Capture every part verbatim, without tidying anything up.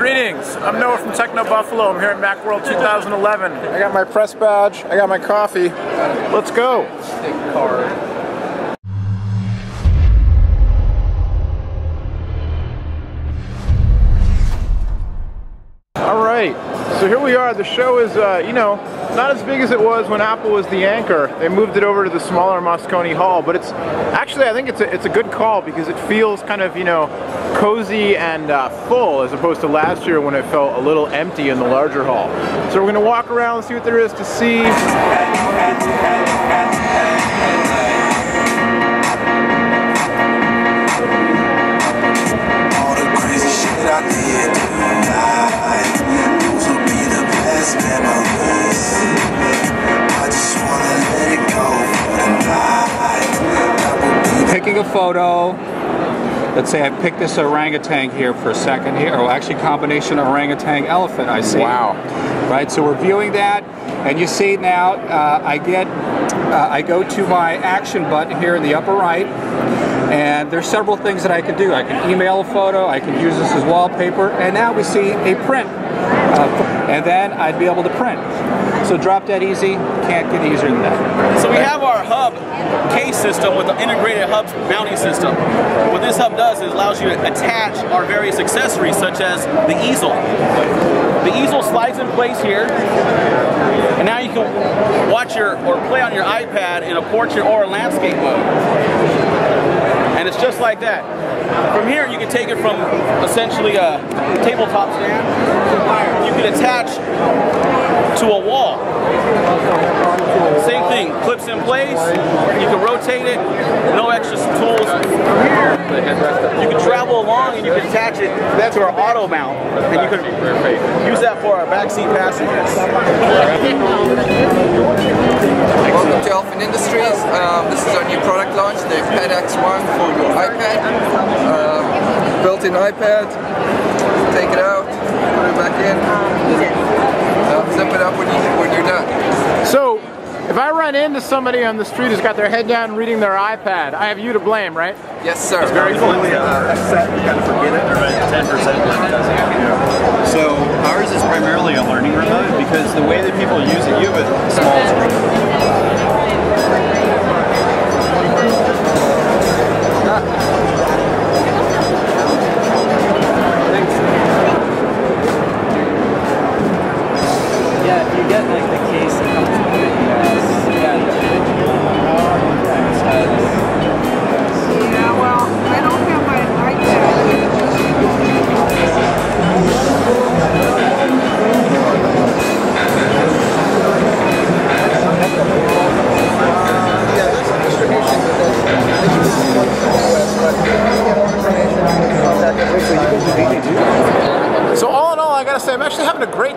Greetings, I'm Noah from Techno Buffalo. I'm here at MacWorld two thousand eleven. I got my press badge, I got my coffee. Let's go! Alright, so here we are. The show is, uh, you know, not as big as it was when Apple was the anchor. They moved it over to the smaller Moscone Hall, but it's actually, I think it's a, it's a good call because it feels kind of, you know, cozy and uh, full as opposed to last year when it felt a little empty in the larger hall. So we're going to walk around, see what there is to see. All the crazy shit I did tonight, those will be the best memories. I just want to let it go for the night. Taking a photo. Let's say I picked this orangutan here for a second here. Oh, actually combination orangutan elephant, I see. Wow. Right, so we're viewing that, and you see now uh, I get, uh, I go to my action button here in the upper right, and there's several things that I can do. I can email a photo, I can use this as wallpaper, and now we see a print. Uh, and then I'd be able to print. So drop that easy, can't get easier than that. So we have our hub case system with the integrated hub's mounting system. What this hub does is allows you to attach our various accessories such as the easel. The easel slides in place here, and now you can watch your or play on your iPad in a portrait or a landscape mode. And it's just like that. From here, you can take it from essentially a tabletop stand. You can attach to a wall. Same thing, clips in place. You can rotate it, no extra tools. You can travel along and you can attach it to our auto mount. And you can use that for our backseat passengers. To Alphin Industries, um, this is our new product launch, the Pad X one for your iPad, uh, built-in iPad, take it out, put it back in, uh, zip it up when, you, when you're done. So, if I run into somebody on the street who's got their head down reading their iPad, I have you to blame, right? Yes, sir. It's very cool. Uh, set, you gotta forget it, ten percent. So, ours is primarily a learning remote because the way that people use it, you have a small screen.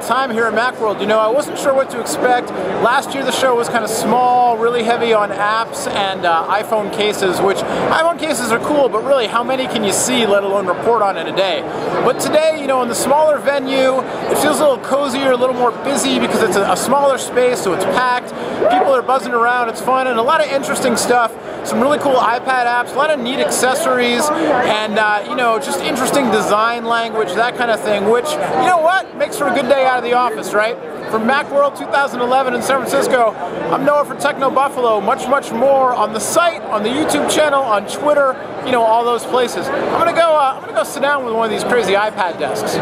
Time here at MacWorld. You know, I wasn't sure what to expect. Last year the show was kind of small, really heavy on apps and uh, iPhone cases, which iPhone cases are cool, but really how many can you see, let alone report on in a day? But today, you know, in the smaller venue, it feels a little cozier, a little more busy because it's a, a smaller space, so it's packed. People are buzzing around, it's fun, and a lot of interesting stuff. Some really cool iPad apps, a lot of neat accessories, and uh, you know, just interesting design language, that kind of thing, which, you know what, makes for a good day out of the office, right? From MacWorld two thousand eleven in San Francisco, I'm Noah for Techno Buffalo. Much, much more on the site, on the YouTube channel, on Twitter, you know, all those places. I'm gonna go, uh, I'm gonna go sit down with one of these crazy iPad desks.